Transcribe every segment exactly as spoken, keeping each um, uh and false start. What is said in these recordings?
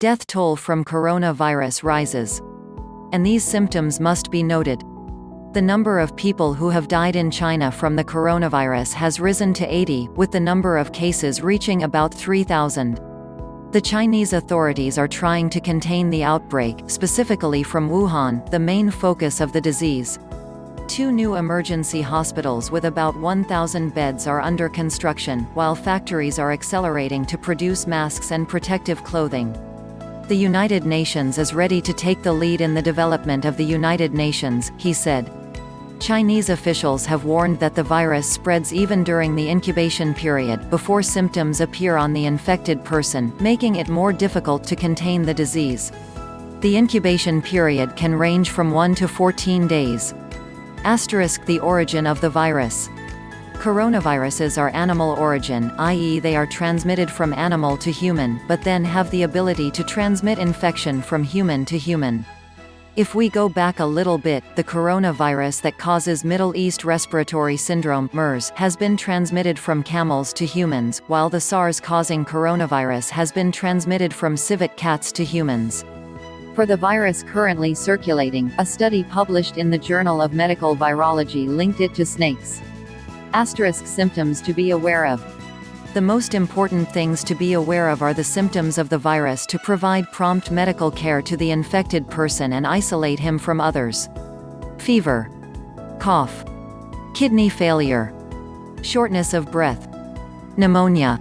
Death toll from coronavirus rises, and these symptoms must be noted. The number of people who have died in China from the coronavirus has risen to eighty, with the number of cases reaching about three thousand. The Chinese authorities are trying to contain the outbreak, specifically from Wuhan, the main focus of the disease. Two new emergency hospitals with about one thousand beds are under construction, while factories are accelerating to produce masks and protective clothing. The United Nations is ready to take the lead in the development of the United Nations, he said. Chinese officials have warned that the virus spreads even during the incubation period, before symptoms appear on the infected person, making it more difficult to contain the disease. The incubation period can range from one to fourteen days. Asterisk the origin of the virus. Coronaviruses are animal origin, that is they are transmitted from animal to human, but then have the ability to transmit infection from human to human. If we go back a little bit, the coronavirus that causes Middle East Respiratory Syndrome (MERS) has been transmitted from camels to humans, while the SARS-causing coronavirus has been transmitted from civet cats to humans. For the virus currently circulating, a study published in the Journal of Medical Virology linked it to snakes. Asterisk symptoms to be aware of. The most important things to be aware of are the symptoms of the virus to provide prompt medical care to the infected person and isolate him from others. Fever, cough, kidney failure, shortness of breath, pneumonia.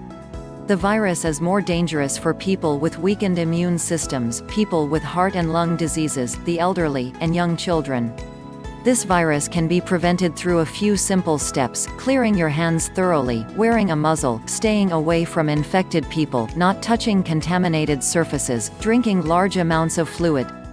The virus is more dangerous for people with weakened immune systems, people with heart and lung diseases, the elderly, and young children. This virus can be prevented through a few simple steps: clearing your hands thoroughly, wearing a muzzle, staying away from infected people, not touching contaminated surfaces, drinking large amounts of fluid.